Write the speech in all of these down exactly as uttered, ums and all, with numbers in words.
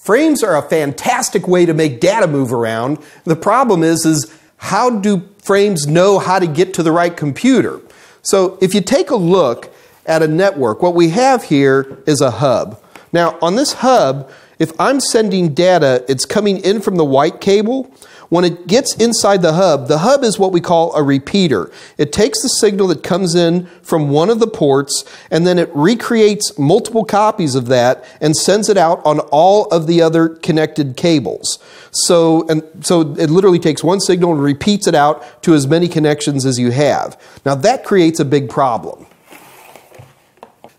Frames are a fantastic way to make data move around. The problem is, is how do frames know how to get to the right computer? So if you take a look at a network, what we have here is a hub. Now on this hub, if I'm sending data, it's coming in from the white cable. When it gets inside the hub, the hub is what we call a repeater. It takes the signal that comes in from one of the ports, and then it recreates multiple copies of that and sends it out on all of the other connected cables. So, and so it literally takes one signal and repeats it out to as many connections as you have. Now that creates a big problem.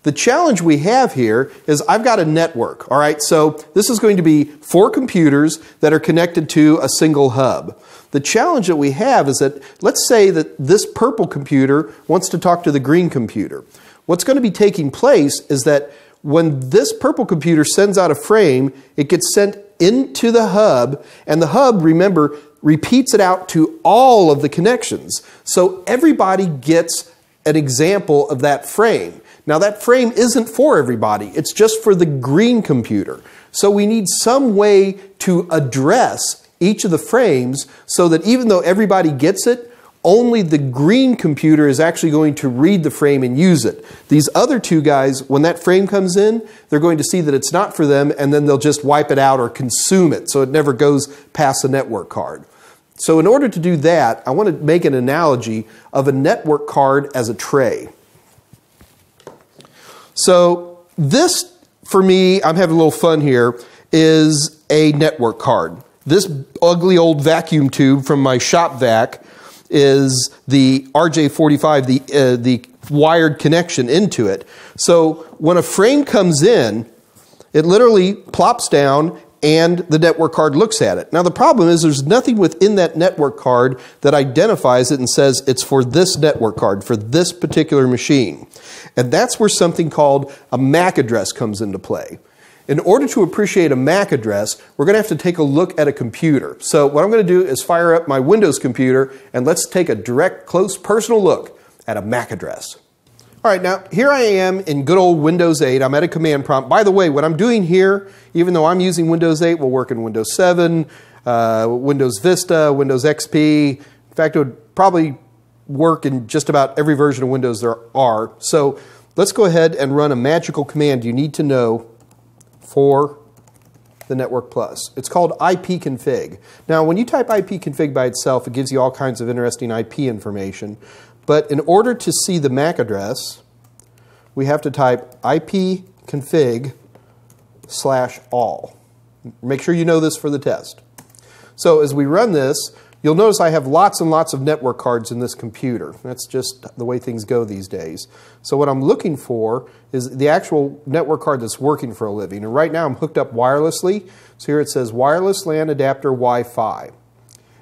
The challenge we have here is I've got a network, all right? So this is going to be four computers that are connected to a single hub. The challenge that we have is that, let's say that this purple computer wants to talk to the green computer. What's going to be taking place is that when this purple computer sends out a frame, it gets sent into the hub, and the hub, remember, repeats it out to all of the connections. So everybody gets an example of that frame. Now that frame isn't for everybody, it's just for the green computer. So we need some way to address each of the frames so that even though everybody gets it, only the green computer is actually going to read the frame and use it. These other two guys, when that frame comes in, they're going to see that it's not for them, and then they'll just wipe it out or consume it so it never goes past the network card. So in order to do that, I want to make an analogy of a network card as a tray. So this, for me, I'm having a little fun here, is a network card. This ugly old vacuum tube from my shop vac is the R J forty-five, the, uh, the wired connection into it. So when a frame comes in, it literally plops down and the network card looks at it. Now the problem is there's nothing within that network card that identifies it and says it's for this network card, for this particular machine. And that's where something called a MAC address comes into play. In order to appreciate a MAC address, we're going to have to take a look at a computer. So what I'm going to do is fire up my Windows computer, and let's take a direct, close, personal look at a MAC address. All right, now here I am in good old Windows eight. I'm at a command prompt. By the way, what I'm doing here, even though I'm using Windows eight, will work in Windows seven, uh, Windows Vista, Windows X P. In fact, it would probably work in just about every version of Windows there are. So let's go ahead and run a magical command you need to know for the Network Plus. It's called ipconfig. Now, when you type ipconfig by itself, it gives you all kinds of interesting I P information. But in order to see the MAC address, we have to type ipconfig slash all. Make sure you know this for the test. So as we run this, you'll notice I have lots and lots of network cards in this computer. That's just the way things go these days. So what I'm looking for is the actual network card that's working for a living. And right now I'm hooked up wirelessly. So here it says wireless LAN adapter Wi-Fi.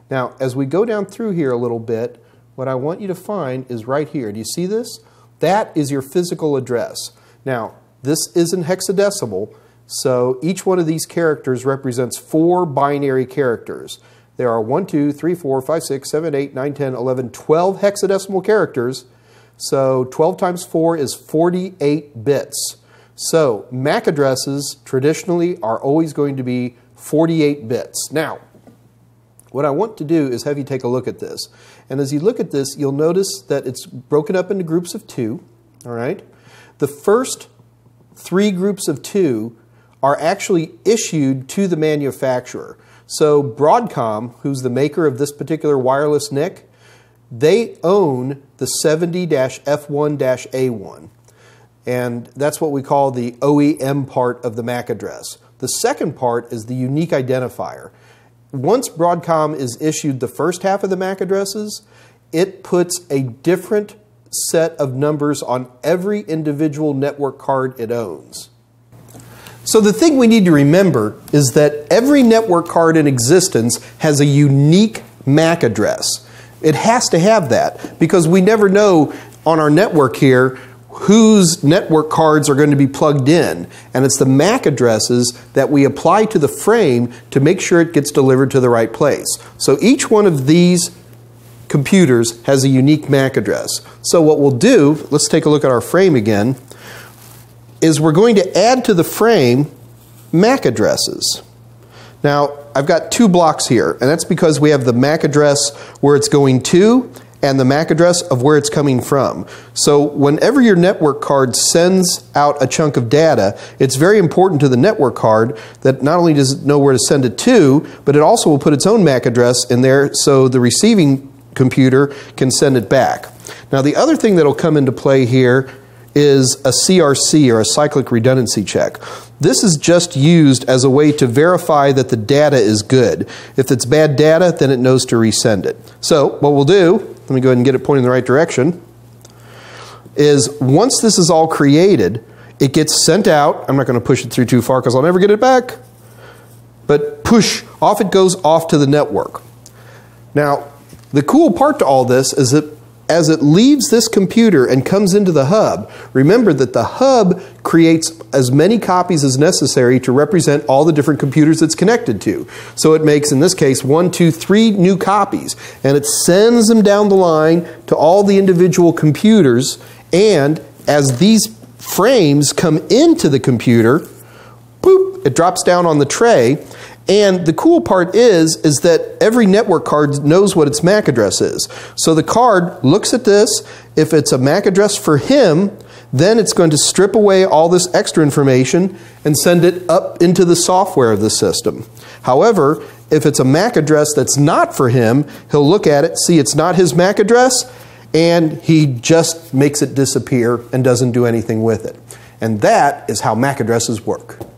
Now as we go down through here a little bit, what I want you to find is right here. Do you see this? That is your physical address. Now this is in hexadecimal, so each one of these characters represents four binary characters. There are one, two, three, four, five, six, seven, eight, nine, ten, eleven, twelve hexadecimal characters. So twelve times four is forty-eight bits. So MAC addresses traditionally are always going to be forty-eight bits. Now, what I want to do is have you take a look at this. And as you look at this, you'll notice that it's broken up into groups of two. All right? The first three groups of two are actually issued to the manufacturer. So Broadcom, who's the maker of this particular wireless N I C, they own the seventy F one A one. And that's what we call the O E M part of the MAC address. The second part is the unique identifier. Once Broadcom is issued the first half of the MAC addresses, it puts a different set of numbers on every individual network card it owns. So the thing we need to remember is that every network card in existence has a unique MAC address. It has to have that because we never know on our network here whose network cards are going to be plugged in. And it's the MAC addresses that we apply to the frame to make sure it gets delivered to the right place. So each one of these computers has a unique MAC address. So what we'll do, let's take a look at our frame again, is we're going to add to the frame MAC addresses. Now, I've got two blocks here, and that's because we have the M A C address where it's going to and the M A C address of where it's coming from. So whenever your network card sends out a chunk of data, it's very important to the network card that not only does it know where to send it to, but it also will put its own M A C address in there so the receiving computer can send it back. Now, the other thing that'll come into play here is a C R C, or a cyclic redundancy check. This is just used as a way to verify that the data is good. If it's bad data, then it knows to resend it. So what we'll do, let me go ahead and get it pointed in the right direction, is once this is all created, it gets sent out. I'm not going to push it through too far because I'll never get it back. But push, off it goes off to the network. Now, the cool part to all this is that as it leaves this computer and comes into the hub, remember that the hub creates as many copies as necessary to represent all the different computers it's connected to. So it makes, in this case, one, two, three new copies, and it sends them down the line to all the individual computers, and as these frames come into the computer, boop, it drops down on the tray. And the cool part is, is that every network card knows what its M A C address is. So the card looks at this. If it's a M A C address for him, then it's going to strip away all this extra information and send it up into the software of the system. However, if it's a M A C address that's not for him, he'll look at it, see it's not his M A C address, and he just makes it disappear and doesn't do anything with it. And that is how M A C addresses work.